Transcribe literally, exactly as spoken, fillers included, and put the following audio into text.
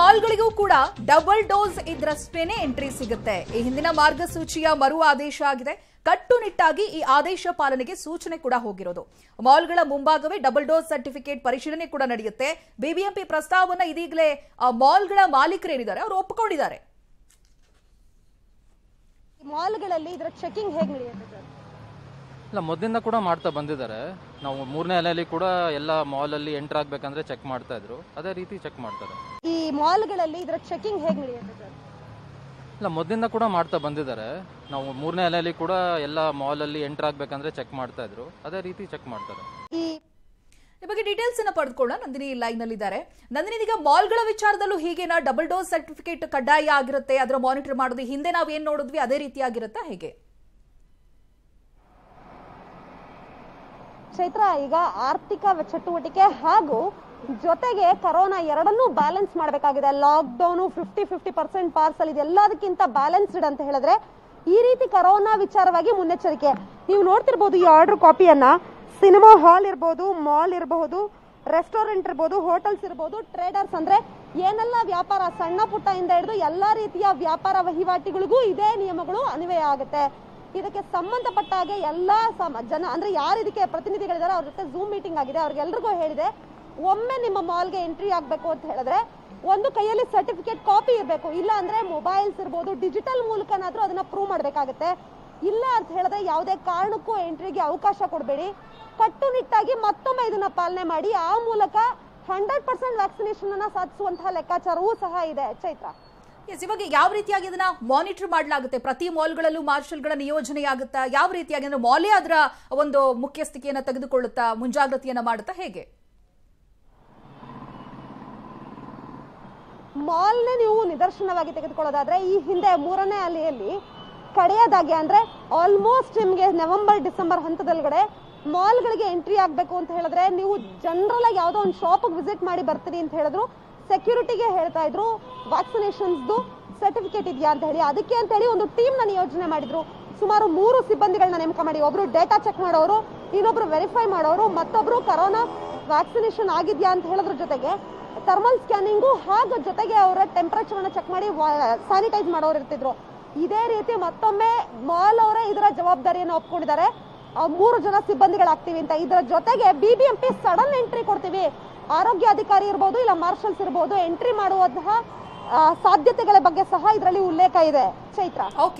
ಮಾಲ್ಗಳಿಗೂ ಕೂಡ double dose ಇದ್ರಷ್ಟೇನೆ entry ಸಿಗುತ್ತೆ ಈ ಹಿಂದಿನ ಮಾರ್ಗಸೂಚಿಯ ಮರು ಆದೇಶ ಆಗಿದೆ ಕಟ್ಟುನಿಟ್ಟಾಗಿ ಈ ಆದೇಶ ಪಾಲನೆಗೆ ಸೂಚನೆ ಕೂಡ ಹೋಗಿರೋದು ಮಾಲ್ಗಳ ಮುಂಭಾಗವೇ ಡಬಲ್ ಡೋಸ್ ಸರ್ಟಿಫಿಕೇಟ್ ಪರಿಶೀಲನೆ ಕೂಡ ನಡೆಯುತ್ತೆ ಬಿಬಿಎಂಪಿ ಪ್ರಸ್ತಾವನೆ ಇದೀಗಲೇ ಮಾಲ್ಗಳ ಮಾಲೀಕರು ಏನಿದ್ದಾರೆ ಅವರು ಒಪ್ಪಿಕೊಂಡಿದ್ದಾರೆ ಮಾಲ್ಗಳಲ್ಲಿ ಇದರ ಚೆಕಿಂಗ್ ಹೇಗೆ ನಡೆಯುತ್ತೆ ಸರ್ ಇಲ್ಲ ಮೊದಲಿಂದ ಕೂಡ ಮಾಡ್ತಾ ಬಂದಿದ್ದಾರೆ ನಾವು ಮೂರನೇ ಅಲೆಯಲ್ಲಿ ಕೂಡ ಎಲ್ಲ ಮಾಲ್ ಅಲ್ಲಿ ಎಂಟರ್ ಆಗಬೇಕಂದ್ರೆ ಚೆಕ್ ಮಾಡ್ತಾ ಇದ್ರು ಅದೇ ರೀತಿ ಚೆಕ್ ಮಾಡ್ತಾರೆ ಈ ಮಾಲ್ ಗಳಲ್ಲಿ ಇದರ ಚೆಕಿಂಗ್ ಹೇಗೆ ನಡೆಯುತ್ತೆ ಸರ್ ಇಲ್ಲ ಮೊದಲಿಂದ ಕೂಡ ಮಾಡ್ತಾ ಬಂದಿದ್ದಾರೆ ನಾವು ಮೂರನೇ ಅಲೆಯಲ್ಲಿ ಕೂಡ ಎಲ್ಲ ಮಾಲ್ ಅಲ್ಲಿ ಎಂಟರ್ ಆಗಬೇಕಂದ್ರೆ ಚೆಕ್ ಮಾಡ್ತಾ ಇದ್ರು ಅದೇ ರೀತಿ ಚೆಕ್ ಮಾಡ್ತಾರೆ ಈ ಬಗ್ಗೆ ಡೀಟೇಲ್ಸ್ ಅನ್ನು ಪಡೆದುಕೊಳ್ಳೋಣ ನಂದಿನಿ ಲೈನ್ ಅಲ್ಲಿ ಇದ್ದಾರೆ ನಂದಿನಿ ಈಗ ಮಾಲ್ ಗಳ ವಿಚಾರದಲ್ಲೂ ಹೀಗೇನಾ ಡಬಲ್ ಡೋಸ್ ಸರ್ಟಿಫಿಕೇಟ್ ಕಡ್ಡಾಯ ಆಗಿರುತ್ತೆ ಅದರ ಮಾನಿಟರ್ ಮಾಡೋದು ಹಿಂದೆ ನಾವು ಏನು ನೋಡಿದ್ವಿ ಅದೇ ರೀತಿ ಆಗಿರುತ್ತಾ ಹೇಗೆ ಚೈತ್ರ ಈಗ ಆರ್ಥಿಕ ಚಟುವಟಿಕೆ ಹಾಗೂ ಜೊತೆಗೆ ಕರೋನಾ ಎರಡನ್ನೂ ಬ್ಯಾಲೆನ್ಸ್ ಮಾಡಬೇಕಾಗಿದೆ lockdown fifty fifty percent parcel ಇದೆ ಎಲ್ಲದಕ್ಕಿಂತ ಬ್ಯಾಲೆನ್ಸ್ಡ್ ಅಂತ ಹೇಳಿದ್ರೆ ಈ ರೀತಿ ಕರೋನಾ ವಿಚಾರವಾಗಿ ಮುನ್ನೆಚ್ಚರಿಕೆ ನೀವು ನೋಡ್ತಿರ್ಬೋದು ಈ ಆರ್ಡರ್ ಕಾಪಿಯನ್ನ ಸಿನಿಮಾ ಹಾಲ್ ಇರ್ಬೋದು ಮಾಲ್ ಇರಬಹುದು ರೆಸ್ಟೋರೆಂಟ್ ಇರ್ಬೋದು ಹೋಟೆಲ್ಸ್ ಇರ್ಬೋದು ಟ್ರೇಡರ್ಸ್ ಅಂದ್ರೆ ಏನೆಲ್ಲ ವ್ಯಾಪಾರ ಸಣ್ಣ ಪುಟ್ಟ ಇಂದ ಹಿಡಿದು ಎಲ್ಲಾ ರೀತಿಯ ವ್ಯಾಪಾರ ವಹಿವಾಟಿಗಳಿಗೂ ಇದೇ ನಿಯಮಗಳು ಅನ್ವಯ ಆಗುತ್ತೆ ಇದಕ್ಕೆ ಸಂಬಂಧಪಟ್ಟ ಹಾಗೆ ಎಲ್ಲ ಜನ ಅಂದ್ರೆ ಯಾರು ಇದಕ್ಕೆ ಪ್ರತಿನಿಧಿಗಳಿದ್ದಾರೆ ಅವ್ರ ಜೊತೆ ಝೂಮ್ ಮೀಟಿಂಗ್ ಆಗಿದೆ ಅವ್ರಿಗೆಲ್ರಿಗೂ ಹೇಳಿದೆ ಒಮ್ಮೆ ನಿಮ್ಮ ಮಾಲ್ಗೆ ಎಂಟ್ರಿ ಆಗಬೇಕು ಅಂತ ಹೇಳಿದ್ರೆ ಒಂದು ಕೈಯಲ್ಲಿ ಸರ್ಟಿಫಿಕೇಟ್ ಕಾಪಿ ಇರಬೇಕು ಇಲ್ಲ ಅಂದ್ರೆ ಮೊಬೈಲ್ಸ್ ಇರ್ಬೋದು ಡಿಜಿಟಲ್ ಮೂಲಕನಾದ್ರೂ ಅದನ್ನ ಪ್ರೂವ್ ಮಾಡಬೇಕಾಗುತ್ತೆ ಇಲ್ಲ ಅಂತ ಹೇಳಿದ್ರೆ ಯಾವುದೇ ಕಾರಣಕ್ಕೂ ಎಂಟ್ರಿಗೆ ಅವಕಾಶ ಕೊಡಬೇಡಿ ಕಟ್ಟುನಿಟ್ಟಾಗಿ ಮತ್ತೊಮ್ಮೆ ಇದನ್ನ ಪಾಲನೆ ಮಾಡಿ ಆ ಮೂಲಕ ಹಂಡ್ರೆಡ್ ಪರ್ಸೆಂಟ್ ವ್ಯಾಕ್ಸಿನೇಷನ್ ಅನ್ನ ಸಾಧಿಸುವಂತಹ ಲೆಕ್ಕಾಚಾರವೂ ಸಹ ಇದೆ ಚೈತ್ರ ಇವಾಗ ಯಾವ ರೀತಿಯಾಗಿ ಇದನ್ನ ಮಾನಿಟರ್ ಮಾಡಲಾಗುತ್ತೆ ಪ್ರತಿ ಮಾಲ್ಗಳಲ್ಲೂ ಮಾರ್ಷಲ್ಗಳ ನಿಯೋಜನೆ ಆಗುತ್ತಾ ಯಾವ ರೀತಿಯಾಗಿ ಅಂದ್ರೆ ಮಾಲೇ ಅದರ ಒಂದು ಮುಖ್ಯಸ್ಥಿಕೆಯನ್ನು ತೆಗೆದುಕೊಳ್ಳುತ್ತಾ ಮುಂಜಾಗ್ರತೆಯನ್ನ ಮಾಡುತ್ತಾ ಹೇಗೆ ಮಾಲ್ನ ನೀವು ನಿದರ್ಶನವಾಗಿ ತೆಗೆದುಕೊಳ್ಳೋದಾದ್ರೆ ಈ ಹಿಂದೆ ಮೂರನೇ ಅಲೆಯಲ್ಲಿ ಕಡೆಯದಾಗಿ ಅಂದ್ರೆ ಆಲ್ಮೋಸ್ಟ್ ನಿಮಗೆ ನವೆಂಬರ್ ಡಿಸೆಂಬರ್ ಹಂತದಲ್ಗಡೆ ಮಾಲ್ಗಳಿಗೆ ಎಂಟ್ರಿ ಆಗಬೇಕು ಅಂತ ಹೇಳಿದ್ರೆ ನೀವು ಜನರಲ್ ಆಗಿ ಯಾವುದೋ ಒಂದು ಶಾಪಿಗೆ ವಿಸಿಟ್ ಮಾಡಿ ಬರ್ತೀರಿ ಅಂತ ಹೇಳಿದ್ರು ಸೆಕ್ಯೂರಿಟಿಗೆ ಹೇಳ್ತಾ ಇದ್ರು ವ್ಯಾಕ್ಸಿನೇಷನ್ಸ್ದು ಸರ್ಟಿಫಿಕೇಟ್ ಇದೆಯಾ ಅಂತ ಹೇಳಿ ಅದಕ್ಕೆ ಅಂತ ಹೇಳಿ ಒಂದು ಟೀಮ್ನ ನಿಯೋಜನೆ ಮಾಡಿದ್ರು ಸುಮಾರು ಮೂರು ಸಿಬ್ಬಂದಿಗಳನ್ನ ನೇಮಕ ಮಾಡಿ ಒಬ್ರು ಡೇಟಾ ಚೆಕ್ ಮಾಡೋರು ಇನ್ನೊಬ್ರು ವೆರಿಫೈ ಮಾಡೋರು ಮತ್ತೊಬ್ರು ಕರೋನಾ ವ್ಯಾಕ್ಸಿನೇಷನ್ ಆಗಿದೆಯಾ ಅಂತ ಹೇಳೋದ್ರ ಜೊತೆಗೆ ಥರ್ಮಲ್ ಸ್ಕ್ಯಾನಿಂಗು ಹಾಗೂ ಜೊತೆಗೆ ಅವರ ಟೆಂಪರೇಚರ್ನ ಚೆಕ್ ಮಾಡಿ ಸ್ಯಾನಿಟೈಸ್ ಮಾಡೋರು ಇರ್ತಿದ್ರು ಇದೇ ರೀತಿ ಮತ್ತೊಮ್ಮೆ ಮಾಲ್ ಅವರೇ ಇದರ ಜವಾಬ್ದಾರಿಯನ್ನು ಒಪ್ಕೊಂಡಿದ್ದಾರೆ ಮೂರು ಜನ ಸಿಬ್ಬಂದಿಗಳಾಗ್ತೀವಿ ಅಂತ ಇದರ ಜೊತೆಗೆ ಬಿಬಿಎಂಪಿ ಸಡನ್ ಎಂಟ್ರಿ ಕೊಡ್ತೀವಿ ಆರೋಗ್ಯ ಅಧಿಕಾರಿ ಇರ್ಬೋದು ಇಲ್ಲ ಮಾರ್ಷಲ್ಸ್ ಇರ್ಬೋದು ಎಂಟ್ರಿ ಮಾಡುವಂತಹ ಸಾಧ್ಯತೆಗಳ ಬಗ್ಗೆ ಸಹ ಇದರಲ್ಲಿ ಉಲ್ಲೇಖ ಇದೆ ಚೈತ್ರ ಓಕೆ.